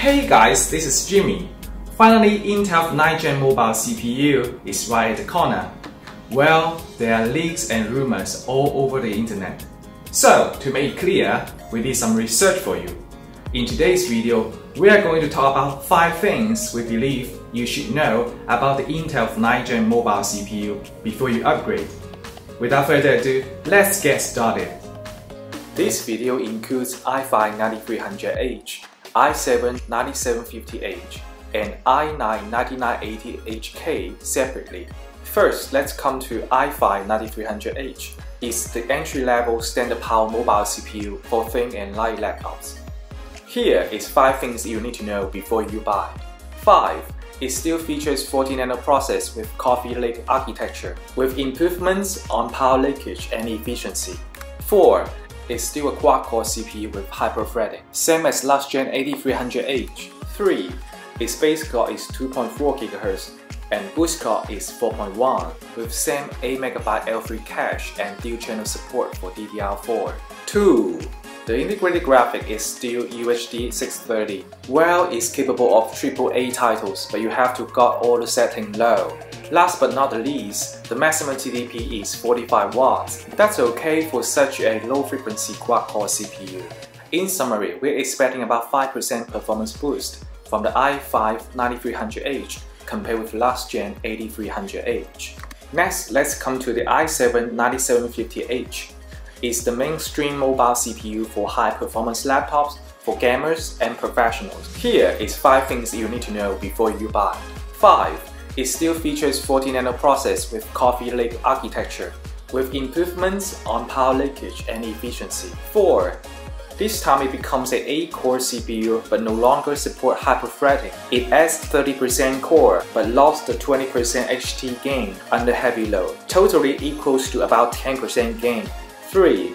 Hey guys, this is Jimmy. Finally, Intel 9th Gen mobile CPU is right at the corner. Well, there are leaks and rumors all over the internet. So, to make it clear, we did some research for you. In today's video, we are going to talk about 5 things we believe you should know about the Intel 9th Gen mobile CPU before you upgrade. Without further ado, let's get started. This video includes i5-9300H, i7-9750H, and i9-9980HK separately. First, let's come to i5-9300H. It's the entry-level standard power mobile CPU for thin and light laptops. Here is 5 things you need to know before you buy. 5. It still features 14nm process with Coffee Lake architecture, with improvements on power leakage and efficiency. 4. It's still a quad-core CPU with hyper-threading, same as last gen 8300H. 3. Its base clock is 2.4 GHz and boost clock is 4.1, with same 8 MB L3 cache and dual-channel support for DDR4. 2. The integrated graphic is still UHD 630. Well, it's capable of AAA titles, but you have to got all the settings low. Last but not the least, the maximum TDP is 45 watts. That's okay for such a low-frequency quad-core CPU. In summary, we're expecting about 5% performance boost from the i5-9300H compared with last gen 8300H. Next, let's come to the i7-9750H. It's the mainstream mobile CPU for high-performance laptops, for gamers and professionals. Here is 5 things you need to know before you buy. 5. It still features 14nm process with Coffee Lake architecture, with improvements on power leakage and efficiency. 4. This time it becomes an 8-core CPU but no longer supports hyper-threading. It adds 30% core but lost the 20% HT gain under heavy load, totally equals to about 10% gain. 3.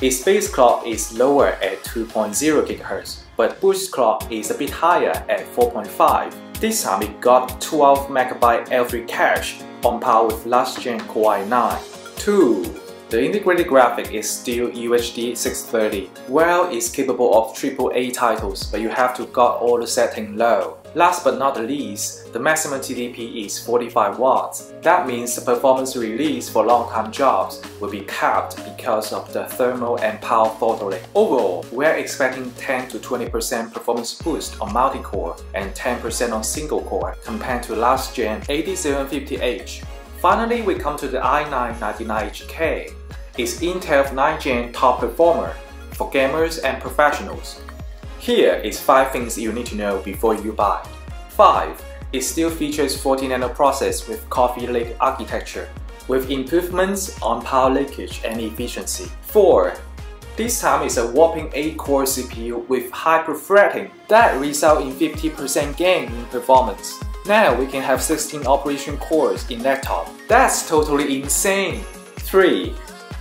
Its base clock is lower at 2.0 GHz, but boost clock is a bit higher at 4.5. This time it got 12 MB L3 cache on par with last gen Core i9. 2. The integrated graphic is still UHD 630. Well, it's capable of AAA titles, but you have to got all the settings low. Last but not the least, the maximum TDP is 45 watts. That means the performance release for long-time jobs will be capped because of the thermal and power throttling. Overall, we're expecting 10 to 20% performance boost on multi-core and 10% on single-core compared to last gen 8750H. Finally, we come to the i9-9980HK. It's Intel 9th Gen top performer for gamers and professionals. Here is 5 things you need to know before you buy. 5. It still features 14nm process with Coffee Lake architecture, with improvements on power leakage and efficiency. 4. This time it's a whopping 8-core CPU with hyper-threading that results in 50% gain in performance. Now we can have 16 operation cores in laptop. That's totally insane! 3.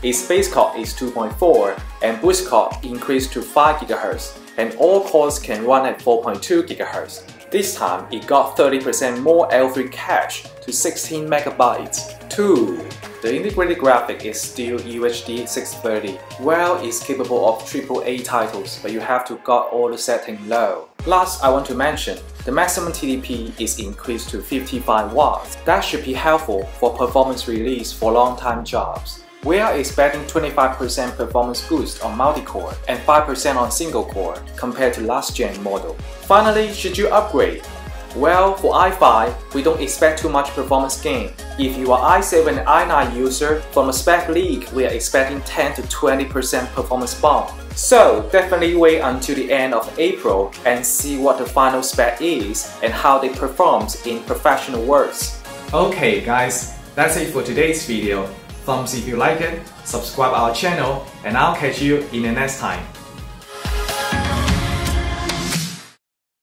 Its base clock is 2.4 and boost clock increased to 5 GHz. And all cores can run at 4.2 GHz. This time, it got 30% more L3 cache to 16 MB. 2. The integrated graphic is still UHD 630. Well, it's capable of AAA titles, but you have to got all the settings low. Last, I want to mention, the maximum TDP is increased to 55 watts. That should be helpful for performance release for long-time jobs. We are expecting 25% performance boost on multi-core and 5% on single-core compared to last-gen model. Finally, should you upgrade? Well, for i5, we don't expect too much performance gain. If you are i7 and i9 user, from a spec leak, we are expecting 10 to 20% performance bump. So definitely wait until the end of April and see what the final spec is and how they performs in professional works. Okay guys, that's it for today's video. Thumbs if you like it, subscribe our channel, and I'll catch you in the next time.